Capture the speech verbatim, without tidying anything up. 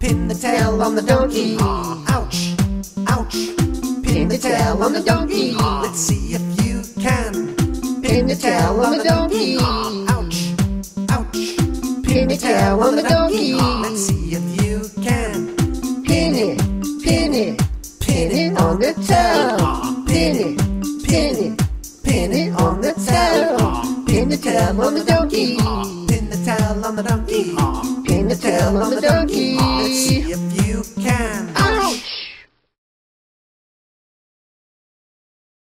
Pin the tail on the donkey. Ouch, ouch. Pin the tail on the donkey. Let's see if you can. Pin the tail on the donkey. Ouch, ouch. Pin the tail on the donkey. Let's see if you can. Pin it, pin it, pin it on the tail. Pin it, pin it, pin it on the tail. Pin the tail on the donkey. Pin the tail on the donkey. Pin the tail on the donkey. Let's see if you can.